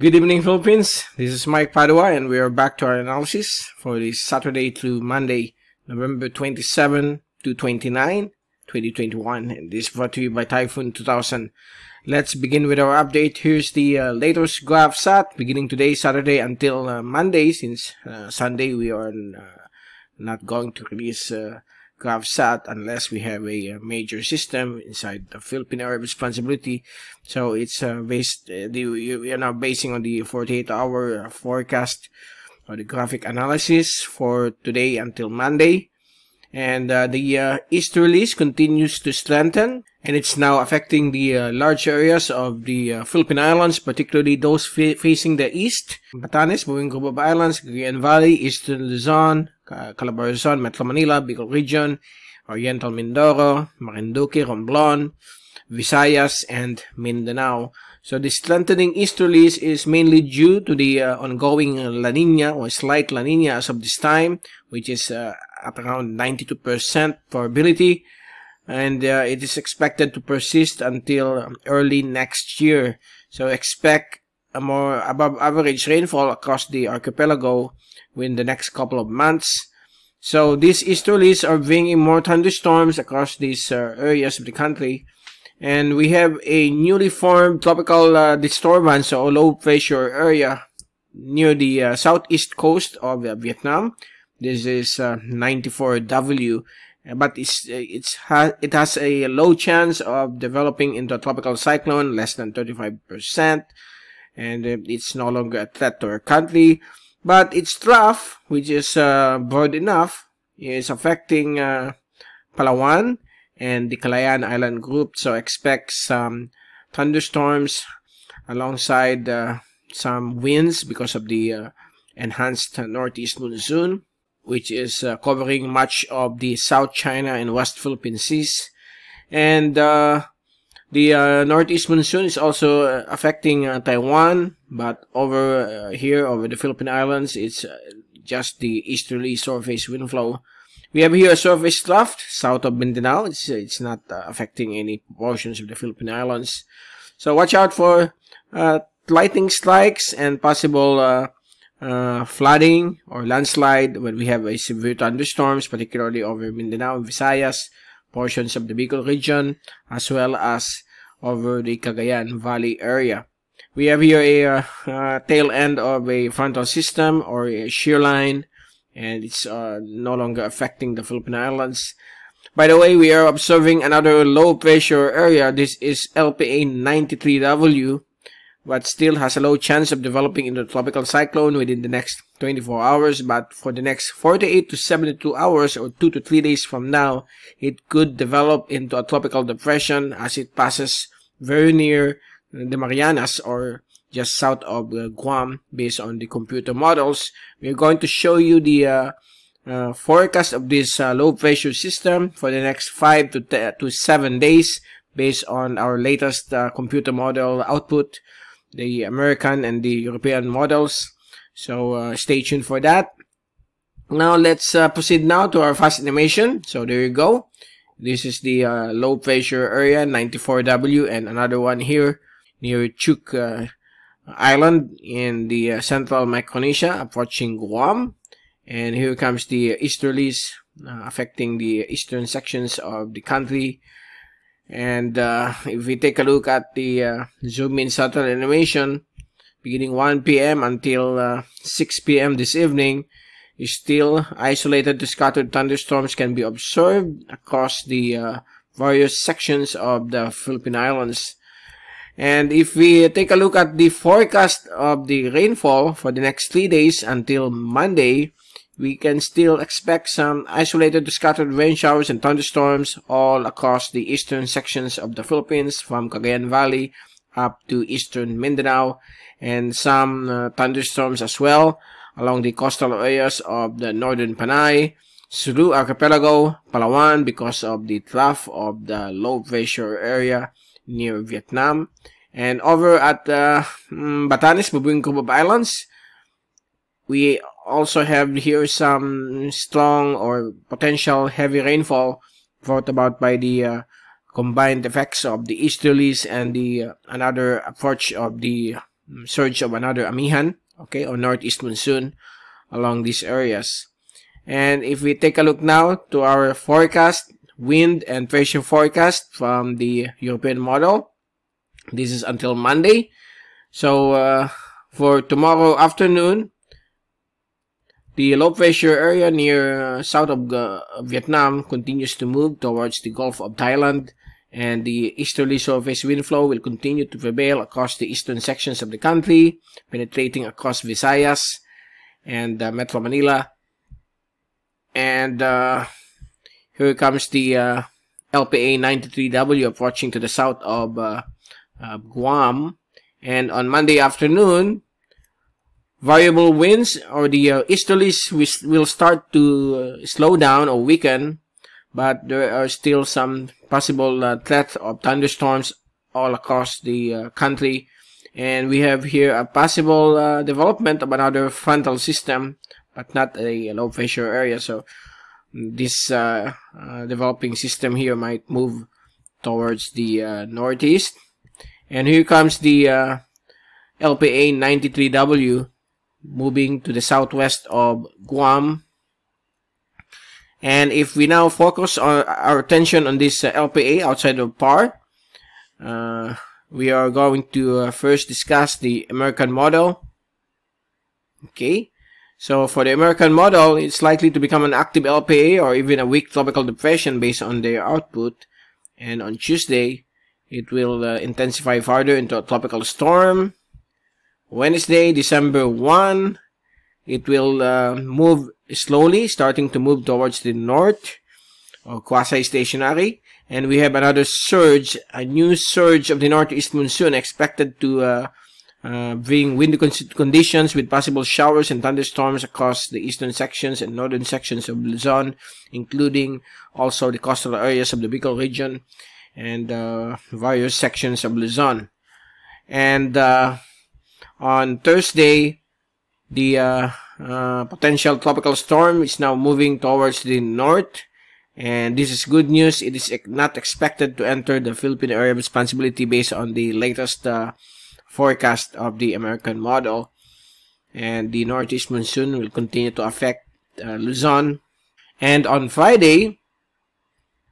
Good evening, Philippines. This is Mike Padua, and we are back to our analysis for this Saturday through Monday, November 27 to 29, 2021. And this is brought to you by Typhoon 2000. Let's begin with our update. Here's the latest graph sat beginning today, Saturday, until Monday, since Sunday we are not going to release graph sat unless we have a major system inside the Philippine Area of Responsibility. So it's we are now basing on the 48-hour forecast or the graphic analysis for today until Monday. And the easterlies continues to strengthen, and it's now affecting the large areas of the Philippine Islands, particularly those facing the east: Batanes, Babuyan Group of Islands, Cagayan Valley, Eastern Luzon, Calabarzon, Metro Manila, Bicol Region, Oriental Mindoro, Marinduque, Romblon, Visayas, and Mindanao. So the strengthening easterlies is mainly due to the ongoing La Niña or slight La Niña as of this time, which is at around 92% probability, and it is expected to persist until early next year. So expect a more above average rainfall across the archipelago within the next couple of months. So these easterlies are bringing more thunderstorms across these areas of the country, and we have a newly formed tropical disturbance or low pressure area near the southeast coast of Vietnam. This is 94W, but it has a low chance of developing into a tropical cyclone, less than 35%, and it's no longer a threat to our country. But its trough, which is broad enough, is affecting Palawan and the Kalayaan Island group. So expect some thunderstorms alongside some winds because of the enhanced northeast monsoon, which is covering much of the South China and West Philippine seas. And the northeast monsoon is also affecting Taiwan, but over here, over the Philippine Islands, it's just the easterly surface wind flow. We have here a surface trough south of Mindanao. It's not affecting any portions of the Philippine Islands. So watch out for lightning strikes and possible flooding or landslide when we have a severe thunderstorms, particularly over Mindanao and Visayas, portions of the Bicol region, as well as over the Cagayan Valley area. We have here a tail end of a frontal system or a shear line, and it's no longer affecting the Philippine Islands. By the way, we are observing another low pressure area. This is LPA 93W, but still has a low chance of developing into a tropical cyclone within the next 24 hours. But for the next 48 to 72 hours or 2 to 3 days from now, it could develop into a tropical depression as it passes very near the Marianas or just south of Guam based on the computer models. We're going to show you the forecast of this low pressure system for the next 5 to 7 days based on our latest computer model output, the American and the European models. So stay tuned for that. Now let's proceed now to our fast animation. So there you go. This is the low pressure area 94W, and another one here near Chuuk Island in the central Micronesia, approaching Guam. And here comes the easterlies affecting the eastern sections of the country. And if we take a look at the zoom in satellite animation, beginning 1 p.m. until 6 p.m. this evening, is still isolated to scattered thunderstorms can be observed across the various sections of the Philippine Islands. And if we take a look at the forecast of the rainfall for the next 3 days until Monday, we can still expect some isolated to scattered rain showers and thunderstorms all across the eastern sections of the Philippines, from Cagayan Valley up to eastern Mindanao, and some thunderstorms as well along the coastal areas of the northern Panay, Sulu Archipelago, Palawan, because of the trough of the low pressure area near Vietnam. And over at Batanes, Babuyan Group of Islands, we also have here some strong or potential heavy rainfall brought about by the combined effects of the easterlies and the another approach of the surge of another Amihan, okay, or northeast monsoon along these areas. And if we take a look now to our forecast, wind and pressure forecast from the European model, this is until Monday. So for tomorrow afternoon, the low pressure area near south of Vietnam continues to move towards the Gulf of Thailand, and the easterly surface wind flow will continue to prevail across the eastern sections of the country, penetrating across Visayas and Metro Manila. And here comes the LPA 93W approaching to the south of Guam. And on Monday afternoon, variable winds or the easterlies will start to slow down or weaken, but there are still some possible threat of thunderstorms all across the country. And we have here a possible development of another frontal system, but not a low pressure area. So this developing system here might move towards the northeast. And here comes the LPA 93W moving to the southwest of Guam. And if we now focus on our attention on this LPA outside of PAR, we are going to first discuss the American model. Okay, so for the American model, it's likely to become an active LPA or even a weak tropical depression based on their output. And on Tuesday, it will intensify further into a tropical storm. Wednesday, December 1, it will move slowly, starting to move towards the north or quasi-stationary. And we have another surge, a new surge of the northeast monsoon expected to bring windy conditions with possible showers and thunderstorms across the eastern sections and northern sections of Luzon, including also the coastal areas of the Bicol region and various sections of Luzon. And on Thursday, the potential tropical storm is now moving towards the north, and this is good news. It is not expected to enter the Philippine Area of Responsibility based on the latest forecast of the American model. And the northeast monsoon will continue to affect Luzon. And on Friday,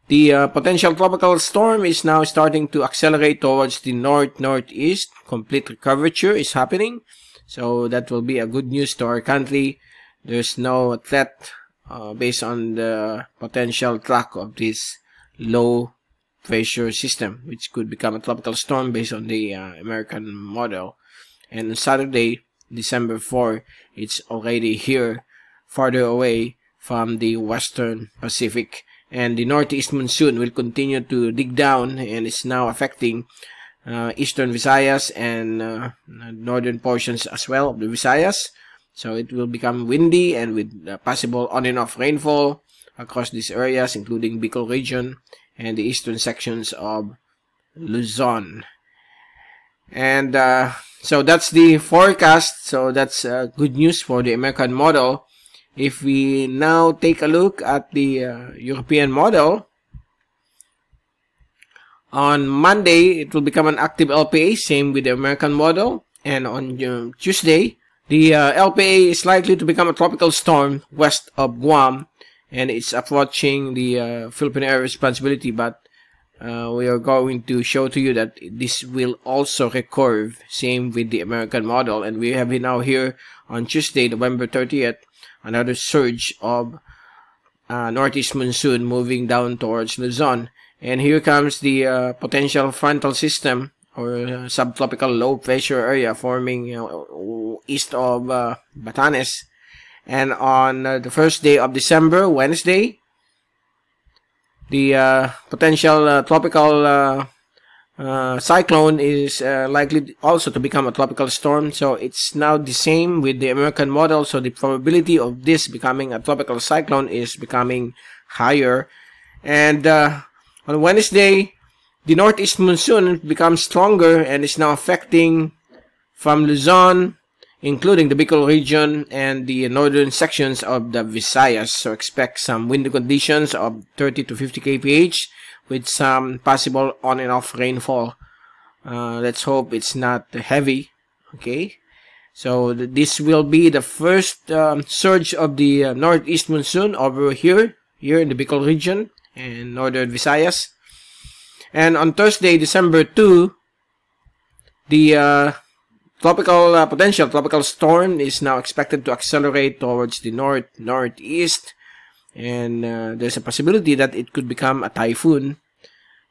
the potential tropical storm is now starting to accelerate towards the north-northeast. Complete curvature is happening. So that will be a good news to our country. There's no threat based on the potential track of this low pressure system, which could become a tropical storm based on the American model. And on Saturday, December 4, it's already here, farther away from the western Pacific. And the northeast monsoon will continue to dig down, and it's now affecting eastern Visayas and northern portions as well of the Visayas. So it will become windy and with possible on and off rainfall across these areas, including Bicol region and the eastern sections of Luzon. And so that's the forecast. So that's good news for the American model. If we now take a look at the European model, on Monday, it will become an active LPA, same with the American model. And on Tuesday, the LPA is likely to become a tropical storm west of Guam, and it's approaching the Philippine Area of Responsibility, but we are going to show to you that this will also recurve, same with the American model. And we have now here on Tuesday, November 30th, another surge of northeast monsoon moving down towards Luzon. And here comes the potential frontal system or subtropical low pressure area forming east of Batanes. And on the first day of December, Wednesday, the potential tropical cyclone is likely also to become a tropical storm. So it's now the same with the American model. So the probability of this becoming a tropical cyclone is becoming higher. And on Wednesday, the northeast monsoon becomes stronger and is now affecting from Luzon, including the Bicol region and the northern sections of the Visayas. So expect some windy conditions of 30 to 50 kph with some possible on and off rainfall. Let's hope it's not heavy. Okay, so this will be the first surge of the northeast monsoon over here in the Bicol region and northern Visayas. And on Thursday, December 2, the potential tropical storm is now expected to accelerate towards the northeast, and there's a possibility that it could become a typhoon,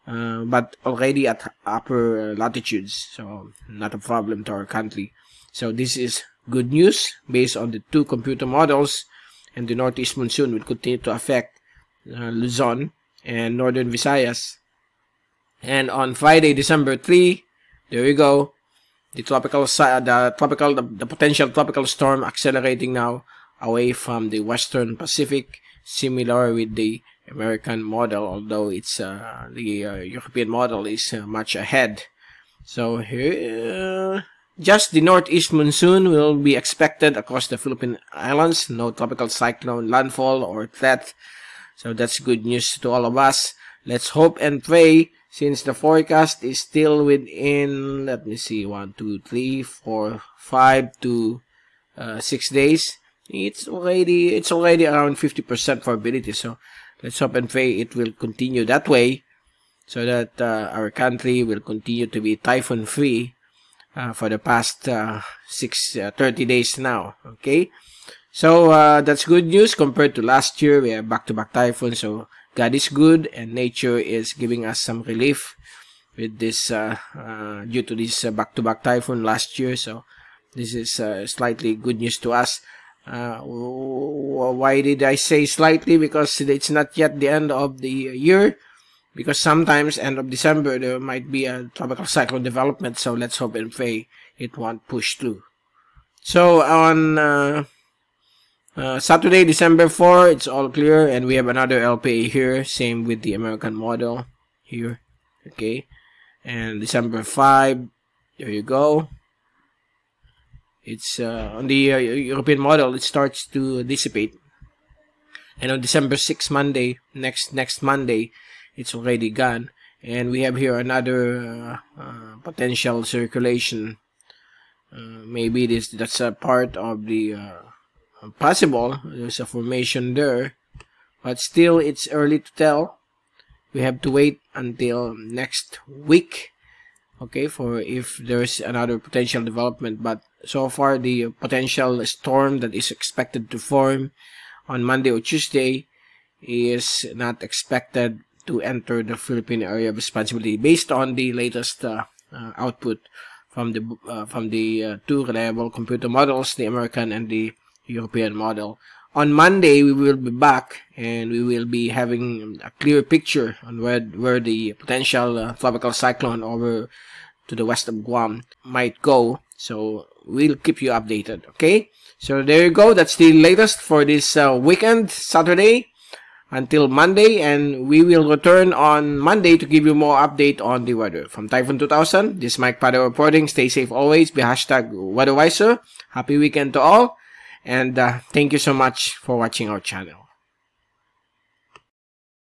but already at upper latitudes, so not a problem to our country. So this is good news based on the two computer models, and the northeast monsoon will continue to affect Luzon and northern Visayas. And on Friday, December 3, there you go, the potential tropical storm accelerating now away from the Western Pacific, similar with the American model, although it's the European model is much ahead. So here, just the northeast monsoon will be expected across the Philippine Islands. No tropical cyclone landfall or threat. So that's good news to all of us. Let's hope and pray, since the forecast is still within, let me see, 1, 2, 3, 4, 5 to 6 days. It's already around 50% probability. So let's hope and pray it will continue that way, so that our country will continue to be typhoon free for the past 30 days now. Okay, so that's good news compared to last year. We have back-to-back typhoons. So God is good, and nature is giving us some relief with this due to this back-to-back typhoon last year. So this is slightly good news to us. Why did I say slightly? Because it's not yet the end of the year, because sometimes end of December there might be a tropical cyclone development. So let's hope and pray it won't push through. So on Saturday, December 4, it's all clear, and we have another LPA here, same with the American model here. Okay, and December 5, there you go. It's on the European model, it starts to dissipate, and on December 6, Monday, next Monday, it's already gone. And we have here another potential circulation. Maybe that's a part of the possible. There's a formation there, but still it's early to tell. We have to wait until next week, okay, for if there's another potential development. But so far, the potential storm that is expected to form on Monday or Tuesday is not expected to enter the Philippine Area of Responsibility, based on the latest output from the two reliable computer models, the American and the European model. On Monday, we will be back, and we will be having a clear picture on where the potential tropical cyclone over to the west of Guam might go. So we'll keep you updated, okay? So there you go. That's the latest for this weekend, Saturday until Monday, and we will return on Monday to give you more update on the weather. From Typhoon 2000, this is Mike Padua reporting. Stay safe always. Be #WeatherWiser. Happy weekend to all, and thank you so much for watching our channel.